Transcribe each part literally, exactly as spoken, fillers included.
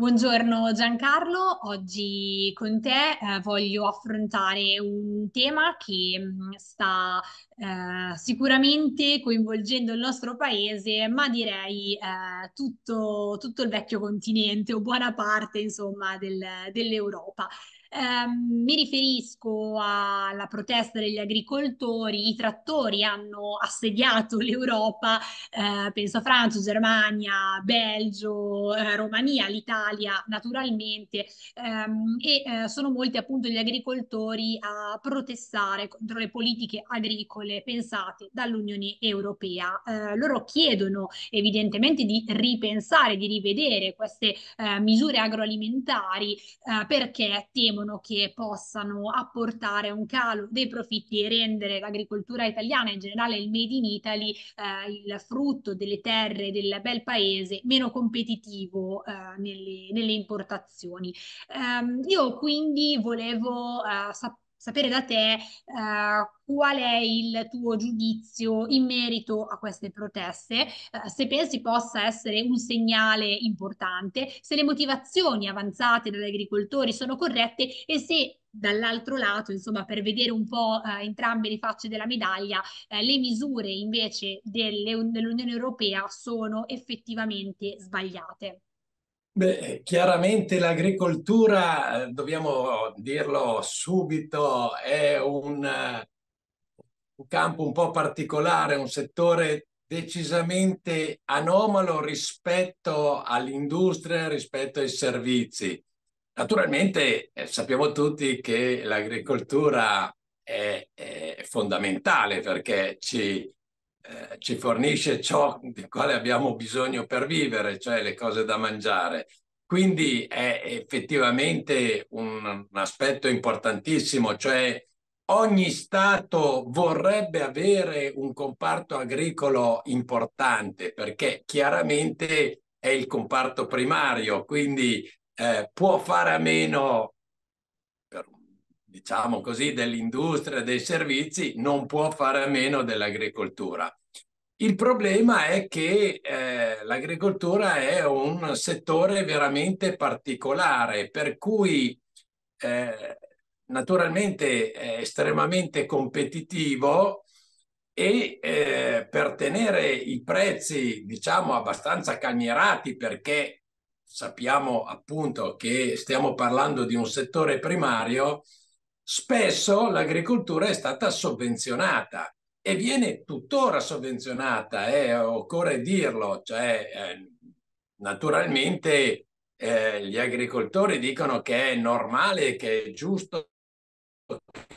Buongiorno Giancarlo, oggi con te eh, voglio affrontare un tema che mh, sta eh, sicuramente coinvolgendo il nostro paese, ma direi eh, tutto, tutto il vecchio continente o buona parte, insomma, del- dell'Europa. Ehm, mi riferisco alla protesta degli agricoltori. I trattori hanno assediato l'Europa, eh, penso a Francia, Germania, Belgio, eh, Romania, l'Italia naturalmente, ehm, e eh, sono molti appunto gli agricoltori a protestare contro le politiche agricole pensate dall'Unione Europea. Eh, loro chiedono evidentemente di ripensare, di rivedere queste eh, misure agroalimentari eh, perché temono che possano apportare un calo dei profitti e rendere l'agricoltura italiana, in generale il Made in Italy, eh, il frutto delle terre del bel paese, meno competitivo eh, nelle, nelle importazioni. Ehm, io quindi volevo eh, sa- sapere da te eh, qual è il tuo giudizio in merito a queste proteste, eh, se pensi possa essere un segnale importante, se le motivazioni avanzate dagli agricoltori sono corrette e se dall'altro lato, insomma, per vedere un po' eh, entrambe le facce della medaglia, eh, le misure invece delle- dell'Unione Europea sono effettivamente sbagliate. Beh, chiaramente l'agricoltura, eh, dobbiamo dirlo subito, è un, eh, un campo un po' particolare, un settore decisamente anomalo rispetto all'industria, rispetto ai servizi. Naturalmente, eh, sappiamo tutti che l'agricoltura è, è fondamentale perché ci, eh, ci fornisce ciò di quale abbiamo bisogno per vivere, cioè le cose da mangiare. Quindi è effettivamente un, un aspetto importantissimo, cioè ogni Stato vorrebbe avere un comparto agricolo importante perché chiaramente è il comparto primario, quindi eh, può fare a meno, per- diciamo così, dell'industria e dei servizi, non può fare a meno dell'agricoltura. Il problema è che eh, l'agricoltura è un settore veramente particolare, per cui eh, naturalmente è estremamente competitivo e eh, per tenere i prezzi, diciamo, abbastanza calmierati, perché sappiamo appunto che stiamo parlando di un settore primario, spesso l'agricoltura è stata sovvenzionata e viene tuttora sovvenzionata, eh, occorre dirlo, cioè eh, naturalmente eh, gli agricoltori dicono che è normale, che è giusto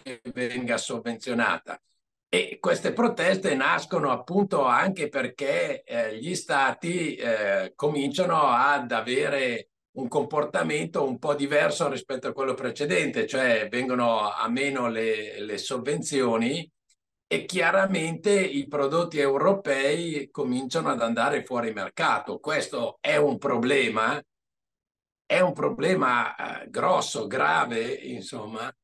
che venga sovvenzionata. E queste proteste nascono appunto anche perché eh, gli stati eh, cominciano ad avere un comportamento un po' diverso rispetto a quello precedente, cioè vengono a meno le, le sovvenzioni e chiaramente i prodotti europei cominciano ad andare fuori mercato. Questo è un problema, è un problema eh, grosso, grave, insomma.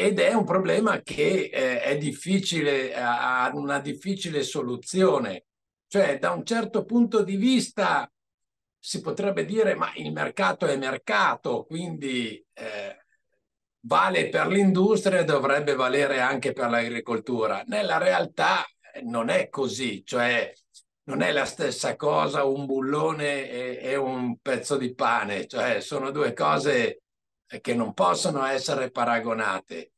Ed è un problema che eh, è difficile, ha ha una difficile soluzione. Cioè, da un certo punto di vista si potrebbe dire, ma il mercato è mercato, quindi eh, vale per l'industria e dovrebbe valere anche per l'agricoltura. Nella realtà eh, non è così, cioè non è la stessa cosa un bullone e, e un pezzo di pane, cioè sono due cose che non possono essere paragonate.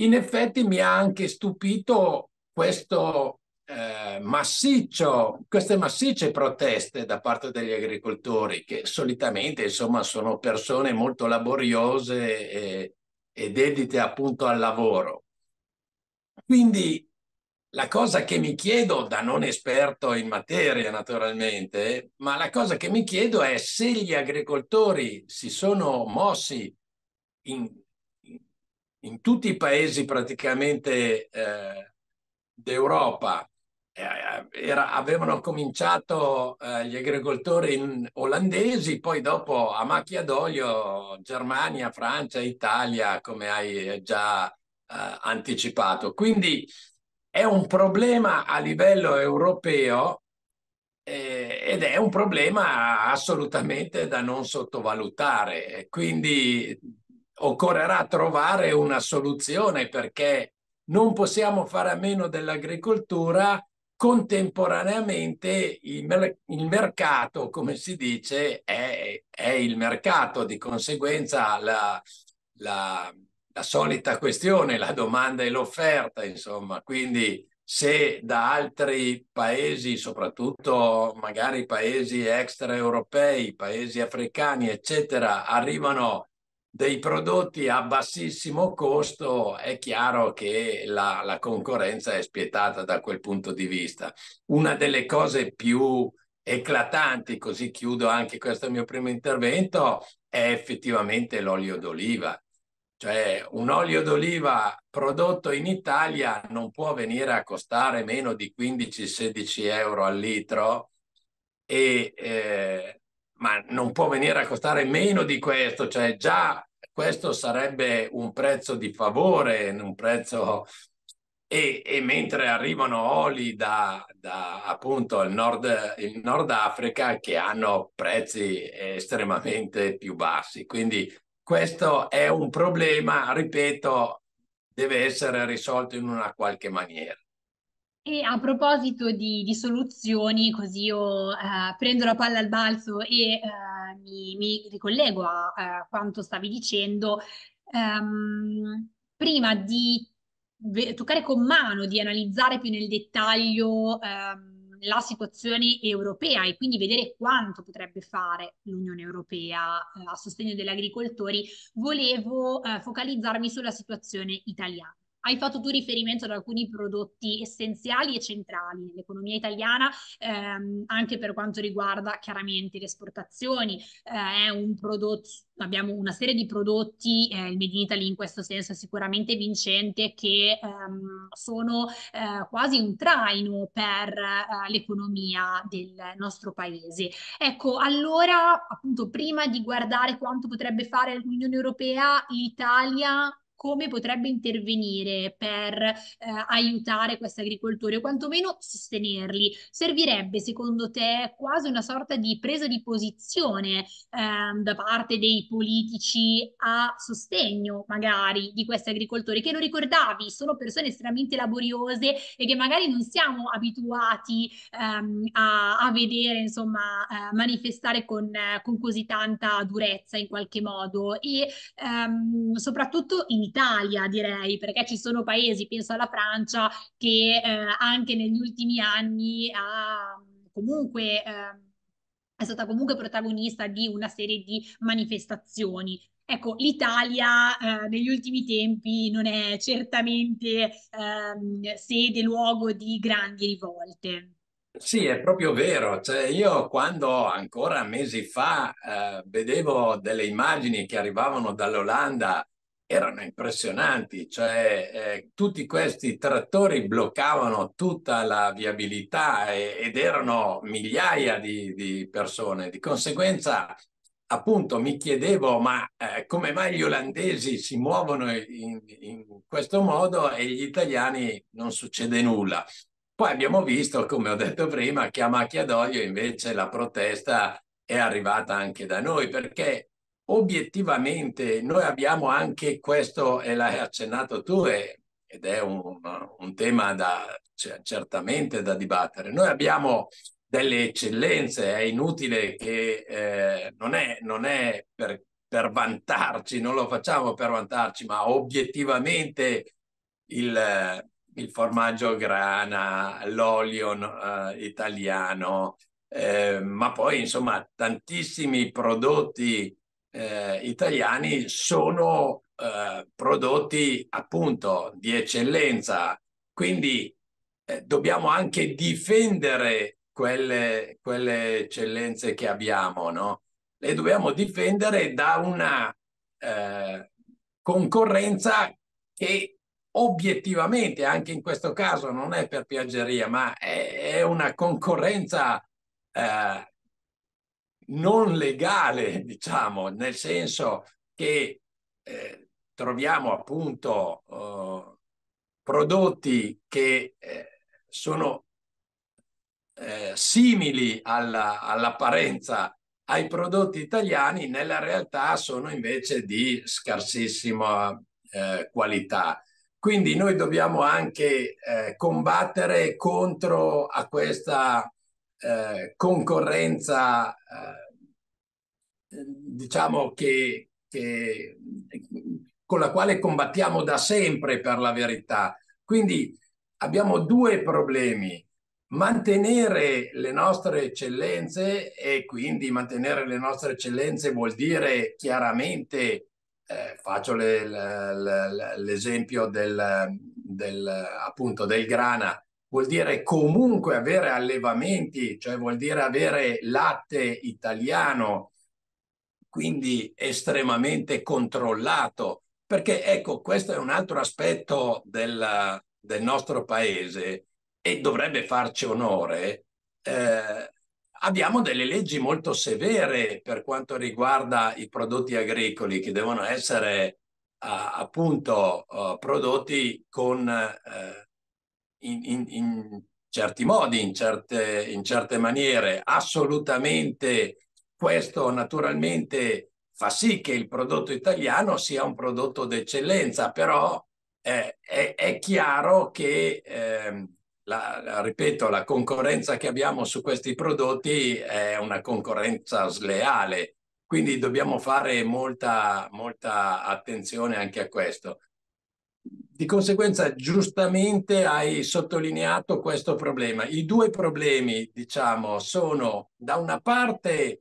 In effetti mi ha anche stupito questo eh, massiccio, queste massicce proteste da parte degli agricoltori, che solitamente insomma sono persone molto laboriose e, e dedite appunto al lavoro. Quindi la cosa che mi chiedo, da non esperto in materia naturalmente, ma la cosa che mi chiedo è se gli agricoltori si sono mossi in, in- in tutti i paesi praticamente eh, d'Europa. Eh, era- avevano cominciato eh, gli agricoltori in- olandesi, poi dopo a macchia d'olio Germania, Francia, Italia, come hai già eh, anticipato. Quindi è un problema a livello europeo Eh, ed è un problema assolutamente da non sottovalutare, quindi occorrerà trovare una soluzione, perché non possiamo fare a meno dell'agricoltura. Contemporaneamente il, mer il mercato, come si dice, è, è il mercato, di conseguenza la, la, la solita questione, la domanda e l'offerta, insomma. Quindi se da altri paesi, soprattutto magari paesi extraeuropei, paesi africani, eccetera, arrivano dei prodotti a bassissimo costo, è chiaro che la, la concorrenza è spietata da quel punto di vista. Una delle cose più eclatanti, così chiudo anche questo mio primo intervento, è effettivamente l'olio d'oliva. Cioè, un olio d'oliva prodotto in Italia non può venire a costare meno di quindici sedici euro al litro, e eh, ma non può venire a costare meno di questo, cioè già questo sarebbe un prezzo di favore, un prezzo... E, e mentre arrivano oli da, da appunto il nord, il Nord Africa, che hanno prezzi estremamente più bassi. Quindi questo è un problema, ripeto, deve essere risolto in una qualche maniera. E a proposito di, di soluzioni, così io eh, prendo la palla al balzo e eh, mi, mi ricollego a, a quanto stavi dicendo. Um, prima di toccare con mano, di analizzare più nel dettaglio um, la situazione europea e quindi vedere quanto potrebbe fare l'Unione Europea eh, a sostegno degli agricoltori, volevo eh, focalizzarmi sulla situazione italiana. Hai fatto tu riferimento ad alcuni prodotti essenziali e centrali nell'economia italiana, ehm, anche per quanto riguarda chiaramente le esportazioni. Eh, è un prodotto, abbiamo una serie di prodotti, eh, il Made in Italy in questo senso è sicuramente vincente, che ehm, sono eh, quasi un traino per eh, l'economia del nostro paese. Ecco, allora appunto prima di guardare quanto potrebbe fare l'Unione Europea, l'Italia come potrebbe intervenire per eh, aiutare questi agricoltori o quantomeno sostenerli? Servirebbe secondo te quasi una sorta di presa di posizione eh, da parte dei politici a sostegno magari di questi agricoltori, che lo ricordavi sono persone estremamente laboriose e che magari non siamo abituati ehm, a, a vedere, insomma, eh, manifestare con, eh, con così tanta durezza in qualche modo, e ehm, soprattutto in Italia, direi, perché ci sono paesi, penso alla Francia, che eh, anche negli ultimi anni ha comunque, eh, è stata comunque protagonista di una serie di manifestazioni. Ecco, l'Italia eh, negli ultimi tempi non è certamente eh, sede, luogo di grandi rivolte. Sì, è proprio vero. Cioè, io quando ancora mesi fa eh, vedevo delle immagini che arrivavano dall'Olanda, erano impressionanti, cioè eh, tutti questi trattori bloccavano tutta la viabilità e, ed erano migliaia di, di persone. Di conseguenza, appunto, mi chiedevo ma eh, come mai gli olandesi si muovono in, in questo modo e gli italiani non succede nulla. Poi abbiamo visto, come ho detto prima, che a Macchiadoglio invece la protesta è arrivata anche da noi, perché obiettivamente noi abbiamo anche questo, e l'hai accennato tu, e, ed è un, un tema da, cioè, certamente da dibattere. Noi abbiamo delle eccellenze, è inutile che eh, non è, non è per, per vantarci, non lo facciamo per vantarci, ma obiettivamente il, il formaggio grana, l'olio eh, italiano, eh, ma poi insomma tantissimi prodotti Eh, italiani sono eh, prodotti appunto di eccellenza, quindi eh, dobbiamo anche difendere quelle, quelle eccellenze che abbiamo, no? Le dobbiamo difendere da una eh, concorrenza che obiettivamente, anche in questo caso, non è per piaggeria, ma è, è una concorrenza eh, non legale, diciamo, nel senso che eh, troviamo appunto eh, prodotti che eh, sono eh, simili alla, all'apparenza ai prodotti italiani, nella realtà sono invece di scarsissima eh, qualità. Quindi noi dobbiamo anche eh, combattere contro a questa eh, concorrenza, eh, diciamo che, che, con la quale combattiamo da sempre per la verità. Quindi abbiamo due problemi: mantenere le nostre eccellenze, e quindi mantenere le nostre eccellenze vuol dire chiaramente, eh, faccio l'esempio del, del, appunto del grana, vuol dire comunque avere allevamenti, cioè vuol dire avere latte italiano, quindi estremamente controllato, perché ecco, questo è un altro aspetto del, del nostro paese, e dovrebbe farci onore. Eh, abbiamo delle leggi molto severe per quanto riguarda i prodotti agricoli, che devono essere uh, appunto uh, prodotti con, uh, in, in, in certi modi, in certe, in certe maniere. Assolutamente questo naturalmente fa sì che il prodotto italiano sia un prodotto d'eccellenza, però eh, è, è chiaro che... Eh, La, la, ripeto, la concorrenza che abbiamo su questi prodotti è una concorrenza sleale, quindi dobbiamo fare molta, molta attenzione anche a questo. Di conseguenza, giustamente hai sottolineato questo problema. I due problemi, diciamo, sono: da una parte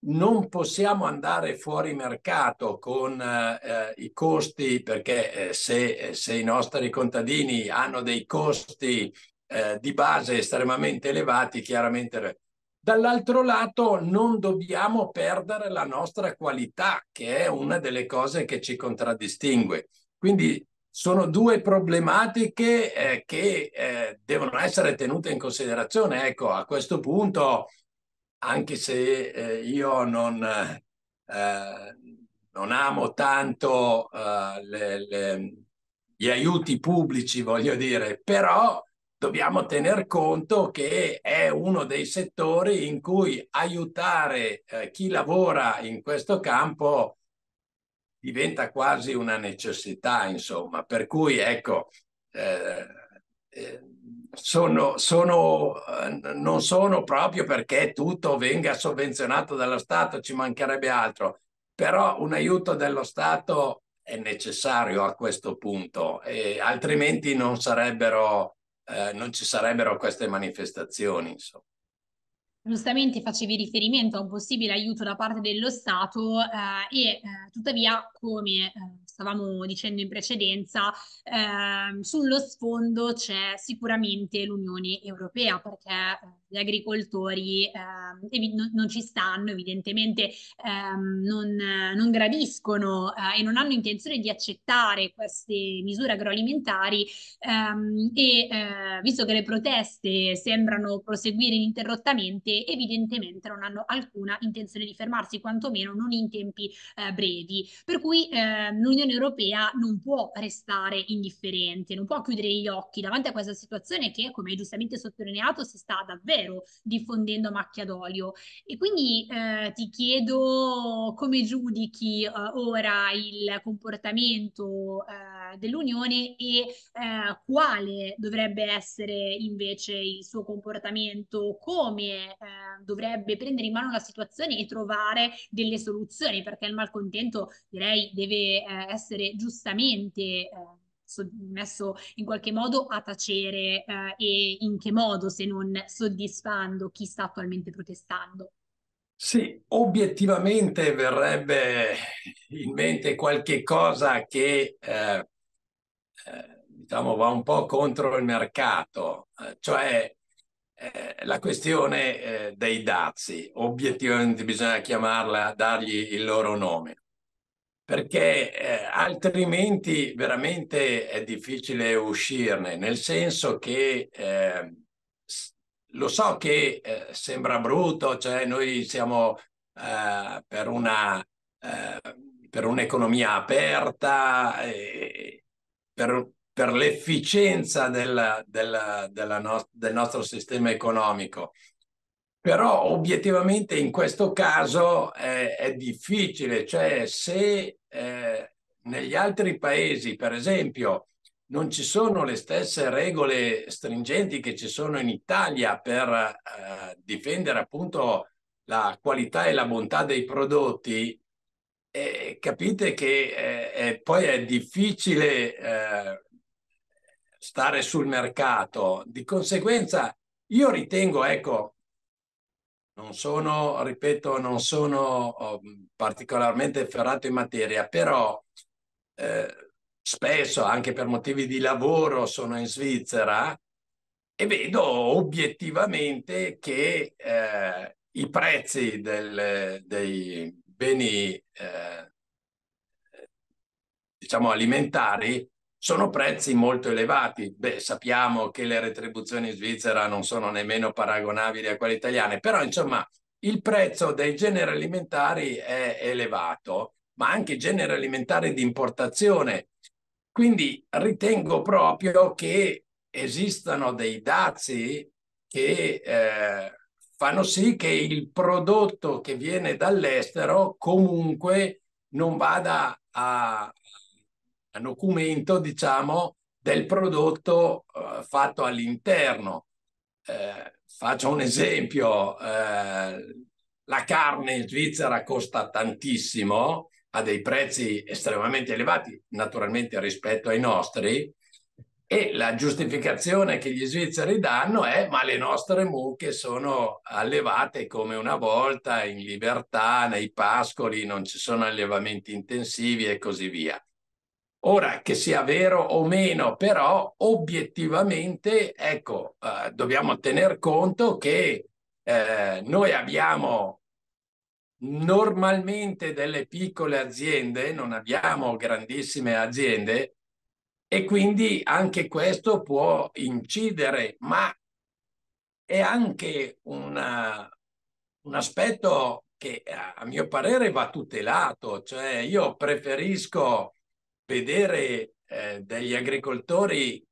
non possiamo andare fuori mercato con eh, i costi, perché eh, se, se i nostri contadini hanno dei costi eh, di base estremamente elevati, chiaramente. Dall'altro lato non dobbiamo perdere la nostra qualità, che è una delle cose che ci contraddistingue. Quindi sono due problematiche eh, che eh, devono essere tenute in considerazione. Ecco, a questo punto, anche se eh, io non, eh, non amo tanto eh, le, le, gli aiuti pubblici, voglio dire, però dobbiamo tener conto che è uno dei settori in cui aiutare eh, chi lavora in questo campo diventa quasi una necessità, insomma. Per cui, ecco, eh, eh, Sono, sono, non sono proprio perché tutto venga sovvenzionato dallo Stato, ci mancherebbe altro, però un aiuto dello Stato è necessario a questo punto, e altrimenti non sarebbero, eh, non ci sarebbero queste manifestazioni, insomma. Giustamente facevi riferimento a un possibile aiuto da parte dello Stato eh, e eh, tuttavia, come eh, stavamo dicendo in precedenza, eh, sullo sfondo c'è sicuramente l'Unione Europea, perché eh, gli agricoltori eh, non, non ci stanno, evidentemente eh, non, non gradiscono eh, e non hanno intenzione di accettare queste misure agroalimentari ehm, e eh, visto che le proteste sembrano proseguire ininterrottamente, evidentemente non hanno alcuna intenzione di fermarsi, quantomeno non in tempi eh, brevi. Per cui eh, l'Unione Europea non può restare indifferente, non può chiudere gli occhi davanti a questa situazione che, come giustamente sottolineato, si sta davvero diffondendo a macchia d'olio. E quindi eh, ti chiedo come giudichi eh, ora il comportamento eh, dell'Unione e eh, quale dovrebbe essere invece il suo comportamento, come eh, dovrebbe prendere in mano la situazione e trovare delle soluzioni, perché il malcontento, direi, deve eh, essere giustamente eh, messo in qualche modo a tacere, eh, e in che modo, se non soddisfando chi sta attualmente protestando? Sì, obiettivamente verrebbe in mente qualche cosa che eh, eh, diciamo va un po' contro il mercato, eh, cioè eh, la questione eh, dei dazi. Obiettivamente bisogna chiamarla, dargli il loro nome, perché eh, altrimenti veramente è difficile uscirne, nel senso che eh, lo so che eh, sembra brutto, cioè noi siamo eh, per una eh, per un'economia aperta, eh, per, per l'efficienza della, della, della no- del nostro sistema economico. Però obiettivamente in questo caso eh, è difficile, cioè se eh, negli altri paesi, per esempio, non ci sono le stesse regole stringenti che ci sono in Italia per eh, difendere appunto la qualità e la bontà dei prodotti, eh, capite che eh, è, poi è difficile eh, stare sul mercato. Di conseguenza io ritengo, ecco, non sono, ripeto, non sono particolarmente ferrato in materia, però eh, spesso anche per motivi di lavoro sono in Svizzera e vedo obiettivamente che eh, i prezzi del, dei beni eh, diciamo alimentari sono prezzi molto elevati. Beh, sappiamo che le retribuzioni in Svizzera non sono nemmeno paragonabili a quelle italiane, però insomma il prezzo dei generi alimentari è elevato, ma anche generi alimentari di importazione. Quindi ritengo proprio che esistano dei dazi che eh, fanno sì che il prodotto che viene dall'estero comunque non vada a documento, diciamo, del prodotto uh, fatto all'interno. Eh, faccio un esempio, eh, la carne in Svizzera costa tantissimo, a dei prezzi estremamente elevati, naturalmente rispetto ai nostri, e la giustificazione che gli svizzeri danno è: ma le nostre mucche sono allevate come una volta, in libertà, nei pascoli, non ci sono allevamenti intensivi e così via. Ora, che sia vero o meno, però obiettivamente, ecco, eh, dobbiamo tener conto che eh, noi abbiamo normalmente delle piccole aziende, non abbiamo grandissime aziende, e quindi anche questo può incidere, ma è anche una, un aspetto che a mio parere va tutelato. Cioè io preferisco vedere eh, degli agricoltori,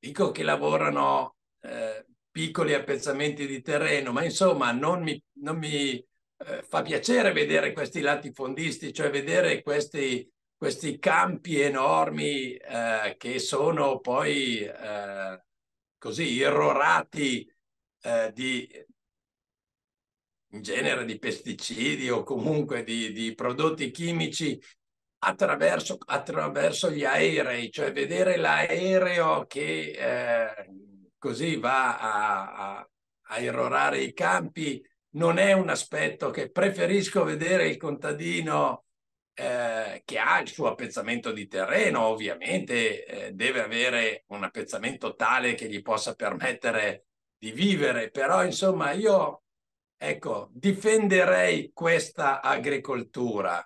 dico che lavorano eh, piccoli appezzamenti di terreno, ma insomma non mi, non mi eh, fa piacere vedere questi latifondisti, cioè vedere questi, questi campi enormi eh, che sono poi eh, così irrorati eh, di, in genere di pesticidi o comunque di, di prodotti chimici Attraverso, attraverso gli aerei, cioè vedere l'aereo che eh, così va a, a, a irrorare i campi non è un aspetto che preferisco vedere. Il contadino eh, che ha il suo appezzamento di terreno, ovviamente eh, deve avere un appezzamento tale che gli possa permettere di vivere, però insomma io, ecco, difenderei questa agricoltura.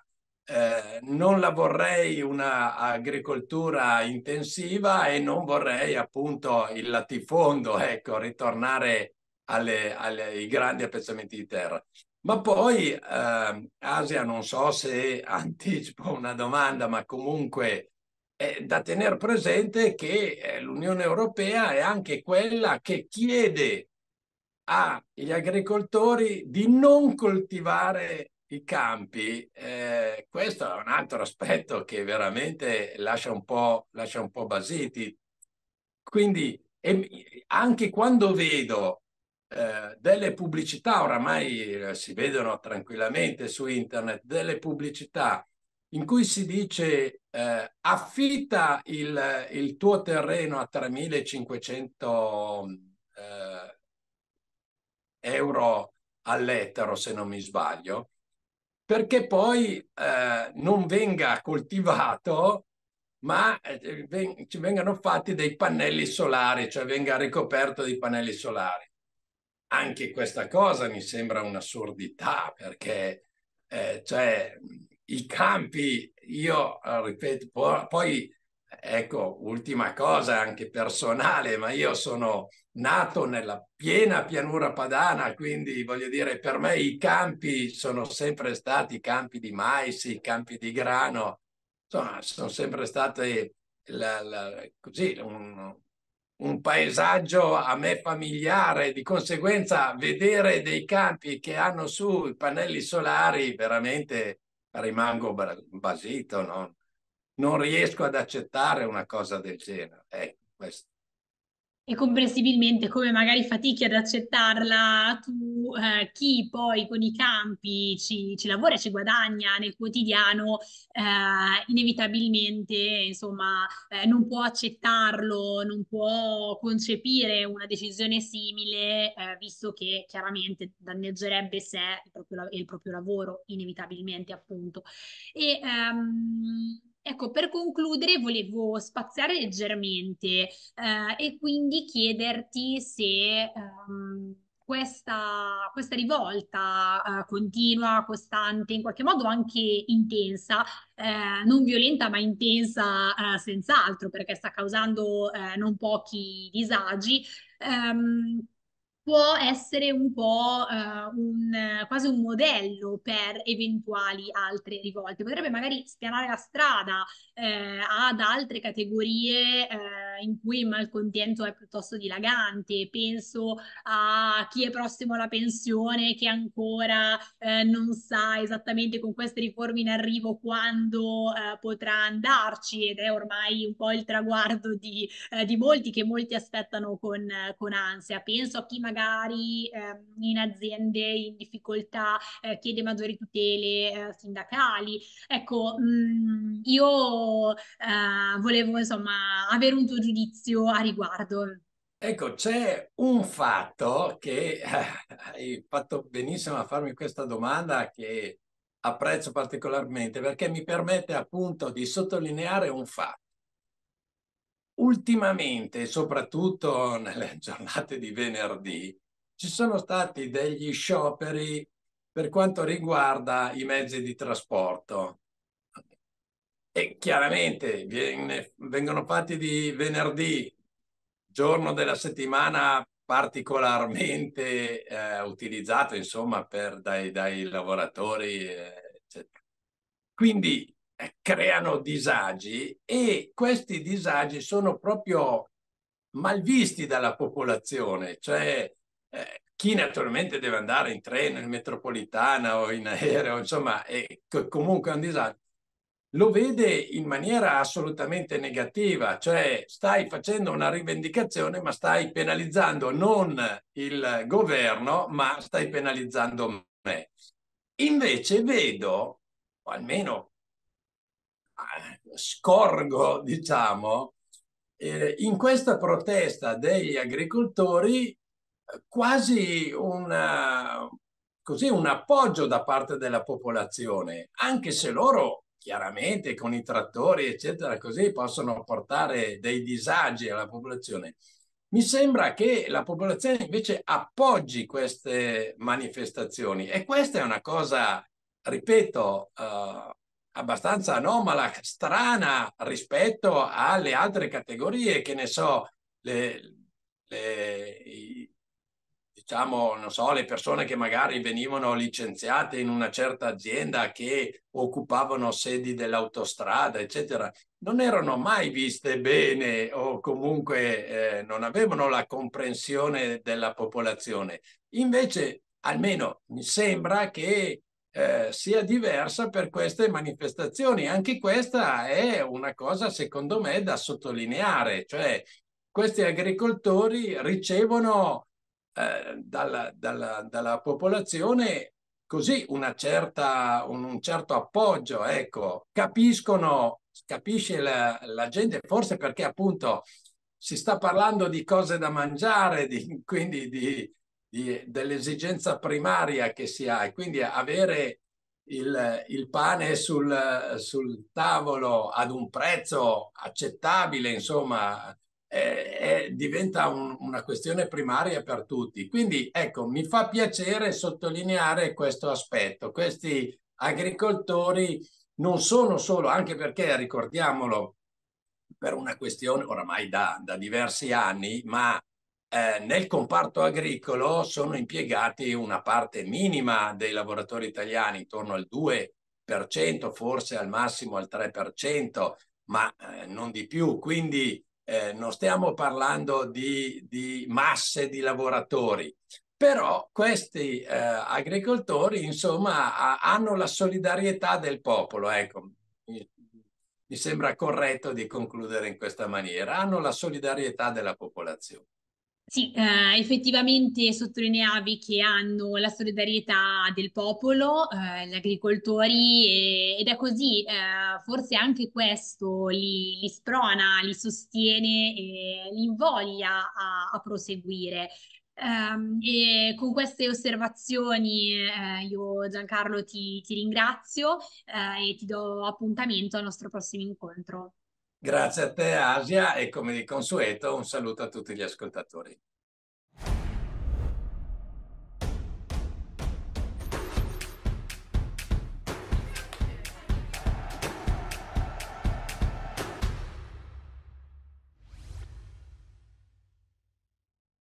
Eh, non la vorrei una agricoltura intensiva e non vorrei appunto il latifondo, ecco, ritornare alle, alle, ai grandi appezzamenti di terra. Ma poi, eh, Asia, non so se anticipo una domanda, ma comunque è da tenere presente che l'Unione Europea è anche quella che chiede agli agricoltori di non coltivare i campi. Eh, questo è un altro aspetto che veramente lascia un po', lascia un po' basiti. Quindi e, anche quando vedo eh, delle pubblicità, oramai eh, si vedono tranquillamente su internet, delle pubblicità in cui si dice eh, affitta il, il tuo terreno a tremilacinquecento eh, euro all'ettaro, se non mi sbaglio, perché poi eh, non venga coltivato, ma eh, ven- ci vengano fatti dei pannelli solari, cioè venga ricoperto di pannelli solari. Anche questa cosa mi sembra un'assurdità, perché eh, cioè, i campi, io ripeto, po- poi, ecco, ultima cosa anche personale, ma io sono nato nella piena pianura padana, quindi voglio dire, per me i campi sono sempre stati campi di mais, campi di grano, insomma, sono sempre state la, la, così, un, un paesaggio a me familiare, di conseguenza vedere dei campi che hanno su i pannelli solari veramente rimango basito, no? Non riesco ad accettare una cosa del genere. Ecco, questo. E comprensibilmente, come magari fatichi ad accettarla, tu, eh, chi poi con i campi ci, ci lavora e ci guadagna nel quotidiano, eh, inevitabilmente insomma, eh, non può accettarlo, non può concepire una decisione simile, eh, visto che chiaramente danneggerebbe sé il proprio, il proprio lavoro, inevitabilmente appunto. E, um, Ecco, per concludere volevo spaziare leggermente eh, e quindi chiederti se um, questa, questa rivolta uh, continua, costante, in qualche modo anche intensa, eh, non violenta ma intensa uh, senz'altro, perché sta causando uh, non pochi disagi, um, può essere un po' uh, un, quasi un modello per eventuali altre rivolte. Potrebbe magari spianare la strada eh, ad altre categorie eh, in cui il malcontento è piuttosto dilagante. Penso a chi è prossimo alla pensione, che ancora eh, non sa esattamente con queste riforme in arrivo quando eh, potrà andarci, ed è ormai un po' il traguardo di, eh, di molti, che molti aspettano con, con ansia. Penso a chi magari magari eh, in aziende in difficoltà eh, chiede maggiori tutele eh, sindacali. Ecco, mh, io eh, volevo insomma avere un tuo giudizio a riguardo. Ecco, c'è un fatto che eh, hai fatto benissimo a farmi questa domanda, che apprezzo particolarmente, perché mi permette appunto di sottolineare un fatto. Ultimamente, soprattutto nelle giornate di venerdì, ci sono stati degli scioperi per quanto riguarda i mezzi di trasporto. E chiaramente viene, vengono fatti di venerdì, giorno della settimana particolarmente eh, utilizzato, insomma, per, dai, dai lavoratori, eh, eccetera. Quindi creano disagi, e questi disagi sono proprio malvisti dalla popolazione, cioè eh, chi naturalmente deve andare in treno, in metropolitana o in aereo, insomma è comunque un disagio, lo vede in maniera assolutamente negativa, cioè stai facendo una rivendicazione ma stai penalizzando non il governo ma stai penalizzando me. Invece vedo, o almeno scorgo, diciamo, eh, in questa protesta degli agricoltori quasi una, così, un appoggio da parte della popolazione, anche se loro chiaramente con i trattori eccetera così possono portare dei disagi alla popolazione. Mi sembra che la popolazione invece appoggi queste manifestazioni, e questa è una cosa, ripeto, eh, abbastanza anomala, strana rispetto alle altre categorie, che ne so, le, le, i, diciamo, non so, le persone che magari venivano licenziate in una certa azienda, che occupavano sedi dell'autostrada, eccetera, non erano mai viste bene, o comunque eh, non avevano la comprensione della popolazione. Invece, almeno mi sembra che Eh, sia diversa per queste manifestazioni. Anche questa è una cosa, secondo me, da sottolineare, cioè questi agricoltori ricevono eh, dalla, dalla, dalla popolazione così una certa, un, un certo appoggio, ecco. Capiscono, capisce la, la gente, forse perché appunto si sta parlando di cose da mangiare, di, quindi di dell'esigenza primaria che si ha, e quindi avere il, il pane sul, sul tavolo ad un prezzo accettabile, insomma, è, è, diventa un, una questione primaria per tutti. Quindi ecco, mi fa piacere sottolineare questo aspetto. Questi agricoltori non sono solo, anche perché, ricordiamolo, per una questione oramai da, da diversi anni, ma Eh, nel comparto agricolo sono impiegati una parte minima dei lavoratori italiani, intorno al due per cento, forse al massimo al tre per cento, ma eh, non di più. Quindi eh, non stiamo parlando di, di masse di lavoratori, però questi eh, agricoltori, insomma, ha, hanno la solidarietà del popolo. Ecco, mi sembra corretto di concludere in questa maniera, hanno la solidarietà della popolazione. Sì, eh, effettivamente sottolineavi che hanno la solidarietà del popolo, eh, gli agricoltori, e, ed è così, eh, forse anche questo li, li sprona, li sostiene e li invoglia a, a proseguire. Um, e con queste osservazioni eh, io, Giancarlo, ti, ti ringrazio eh, e ti do appuntamento al nostro prossimo incontro. Grazie a te, Asia, e come di consueto un saluto a tutti gli ascoltatori.